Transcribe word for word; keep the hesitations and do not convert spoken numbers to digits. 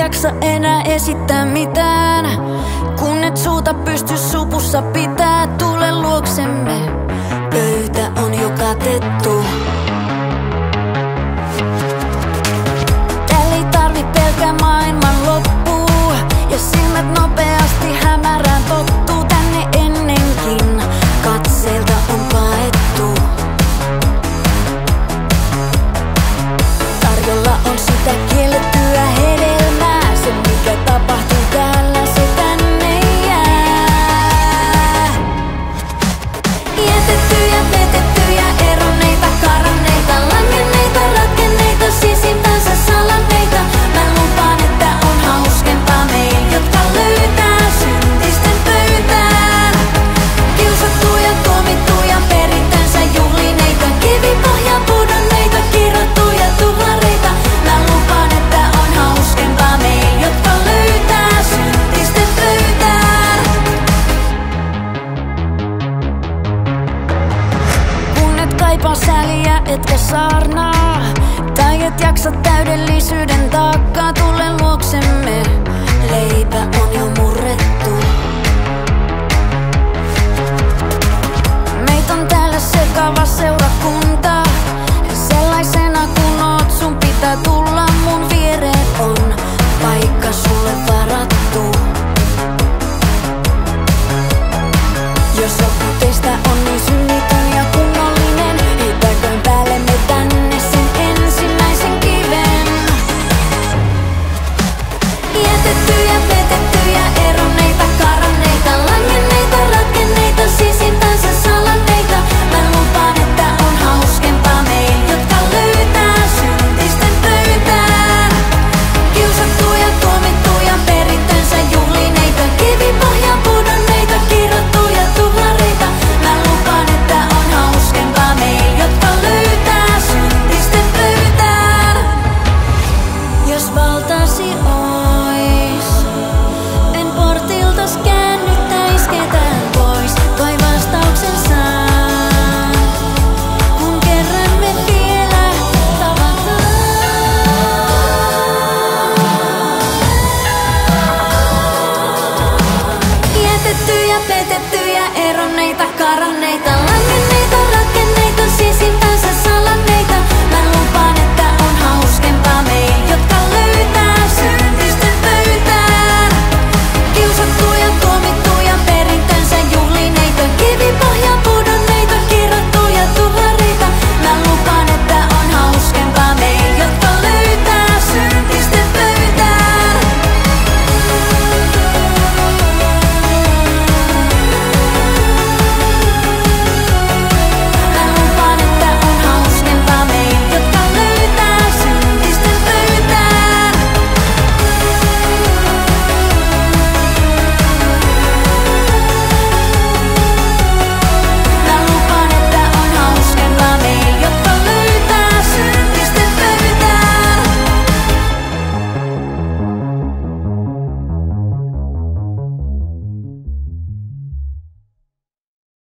jaksa enää esittää mitään. Kun et suuta pysty supussa pitää, tule luoksemme. Pöytä on jo katettu. Täällä ei tarvi pelkää maailman loppua. Ja silmät nopeasti hämärään tottuu. Tänne ennenkin katseelta on paettu. Tarjolla on sitä kiellettyä hedelmää. Se mikä tapahtuu täällä, se tänne jää. Jätettyjä, vetettyjä, eronneita, karanneita, langenneita, ratkenneita, sisimpänsä salanneita. Mä lupaan, että on hauskempaa meil, jotka löytää syntisten pöytään. Kiusattuja, tuomittuja, perintänsä juhlineita, kivipohjaan pudonneita, kirottuja tuhlareita. Kaipaa säliä, etkä saarnaa. Tai et jaksa täydellisyyden taakkaa. Tule luoksemme, leipä on jo murrettu. Meit on täällä sekava seurakunta. Sellaisena kun oot, sun pitää tulla. Mun viereen on paikka sulle varattu. Jos joku teistä on niin synnitön ja kunnollinen, heitäköön päällemme tänne sen ensimmäisen kiven. Jätettyjä, vetettyjä, eronneita, karanneita, langenneita, ratkenneita, sisimpänsä salanneita. Mä lupaan, että on hauskempaa meil, jotka löytää syntisten pöytään. Kiusattuja, tuomittuja, perintönsä juhlineita, kivipohjaan pudonneita, kirottuja tuhlareita. Mä lupaan, että on hauskempaa meil, jotka löytää syntisten pöytään. Jos valtasi ois, en portiltas käännyttäis ketään pois. Toi vastauksen saa, kun kerran me vielä tavataan. Jätettyjä, petettyjä, eronneita, karanneita.